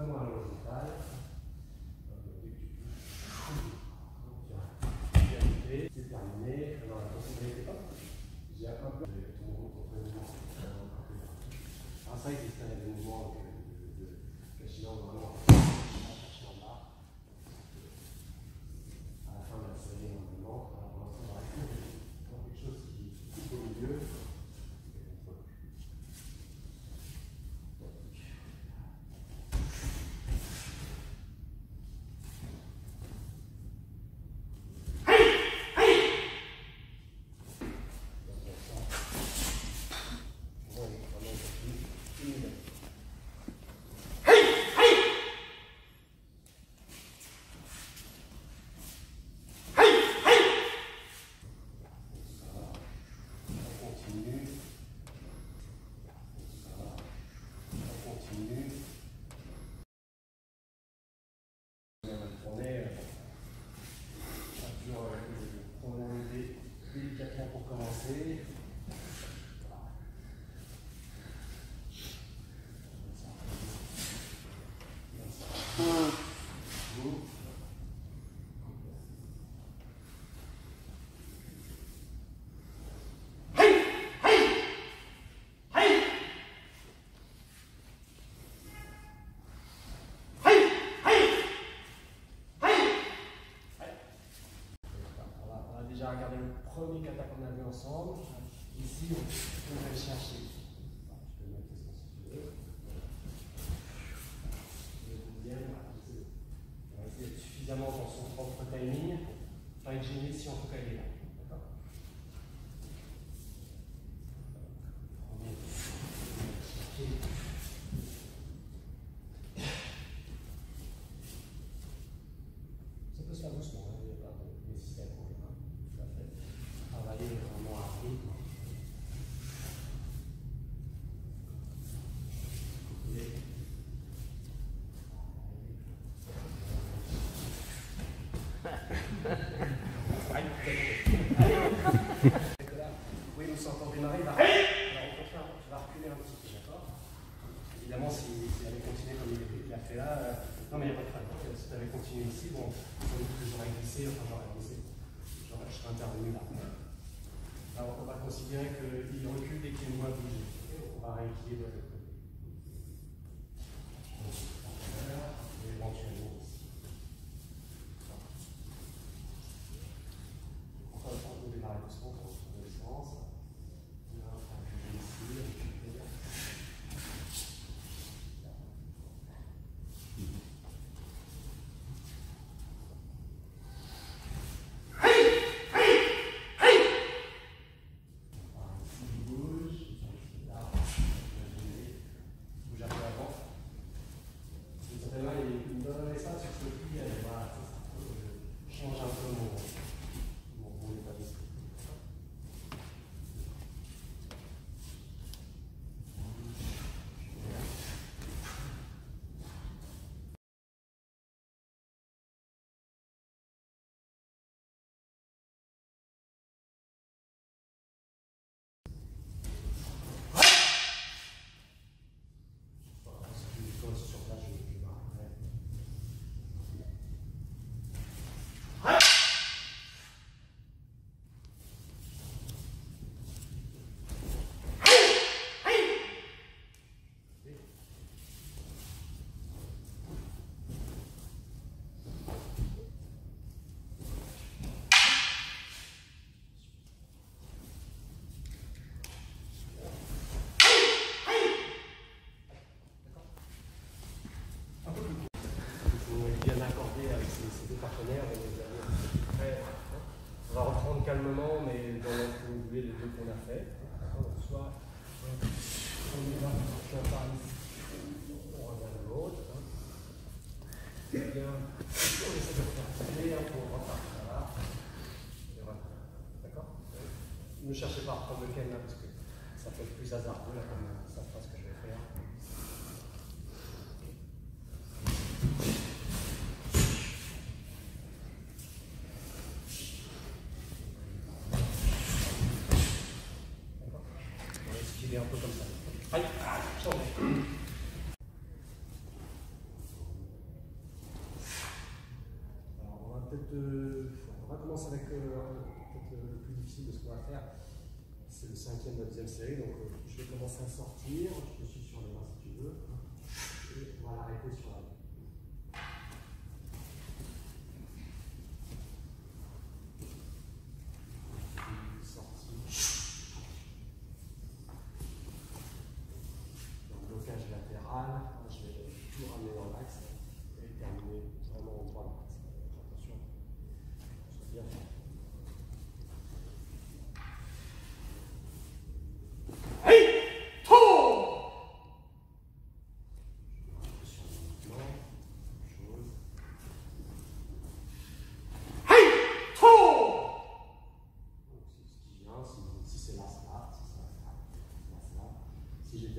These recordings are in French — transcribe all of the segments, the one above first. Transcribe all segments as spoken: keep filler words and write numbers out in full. C'est terminé. Alors, attention, n'hésitez pas. J'ai un peu de ton groupe en mouvement. Ah, ça existe, il y a des mouvements de cachinant vraiment à chercher en bas. À la fin de la série, normalement. Alors, pour l'instant, on va rester dans quelque chose qui est au milieu. Regardez le premier kata qu'on a vu ensemble. Ici, on peut aller chercher. Je peux mettre ça si tu veux. Le deuxième, on va essayer d'être suffisamment dans son propre timing. Pas être gêné si on peut caler là. D'accord ? Premier, on va chercher. Oui, on s'entend démarrer. Alors, au contraire, tu vas reculer un petit peu, d'accord? Évidemment, s'il si avait continué comme il l'a fait là, euh, non, mais il n'y a pas de problème. Si tu avais continué ici, bon, j'aurais glissé, enfin, j'aurais glissé. Genre, je serais intervenu là. Alors, on va considérer qu'il recule et qu'il est moins bougé. On va rééquilibrer le côté. Et éventuellement ici. Encore une fois, on peut démarrer doucement pour retrouver le sens. Là, on va reculer ici, récupérer. Calmement, mais dans l'ordre que vous voulez, les deux qu'on a fait. Soit on y va chacun par ici, on revient à l'autre. Bien, on essaie de repartir, on repartir là. Et voilà. D'accord ? Ne cherchez pas à reprendre lequel là, parce que ça fait plus hasardeux là, comme ça fera ce que je vais faire. Un peu comme ça. Allez, changez. On va commencer avec euh, peut-être euh, le plus difficile de ce qu'on va faire. C'est le cinquième de la deuxième série. Donc euh, je vais commencer à sortir. Je te suis sur les mains si tu veux. Et on va l'arrêter sur la main.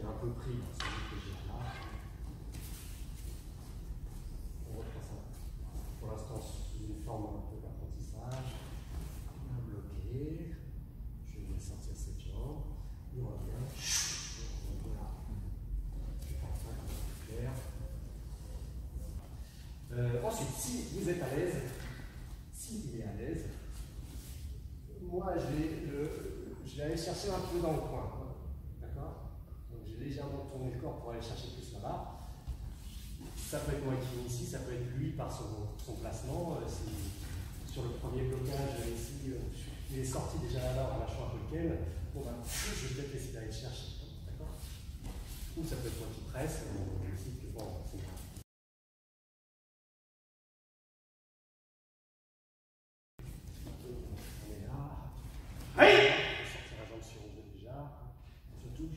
Un peu pris dans ce que j'ai là. On reprend ça. Pour l'instant, sous une forme un peu d'apprentissage. Bien bloqué. Je vais sortir cette jambe. Et on revient. Voilà. Euh, ensuite, si vous êtes à l'aise, si il est à l'aise, moi je vais, le, je vais aller chercher un peu dans le coin. D'accord? J'ai légèrement tourné le corps pour aller chercher plus là-bas. Ça peut être moi qui viens ici, ça peut être lui par son, son placement. Euh, sur le premier blocage ici, euh, il est sorti déjà là-bas en lâchant un peu lequel. Bon bah, je vais peut-être essayer d'aller chercher. D'accord ? Ou ça peut être moi qui presse, on décide que bon, c'est grave. On est là. Hey ! On va sortir la jambe sur le dos déjà. Surtout.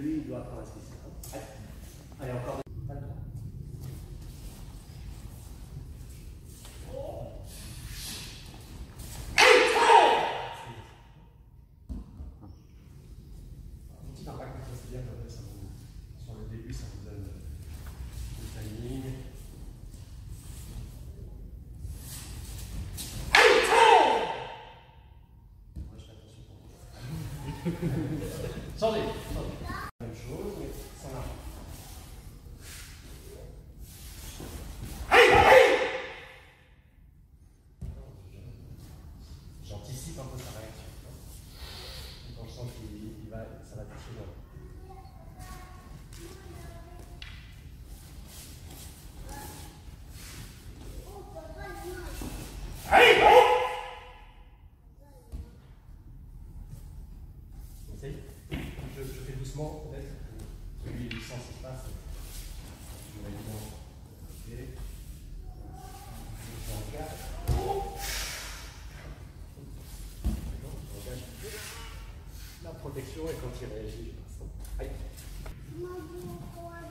Lui, il doit apprendre à se laisser. Allez, allez encore deux. Pas le droit. Un petit impact, ça c'est bien, ça vous, sur le début, ça vous donne le timing. Moi, je fais attention pour vous. Changez. J'anticipe un peu sa réaction. Quand je sens qu'il va, ça va toucher là. Je, je fais doucement peut-être. Celui qui sent ce qui se passe. Je vais aller dans. Ok. La protection et quand il réagit, je passe. Aïe.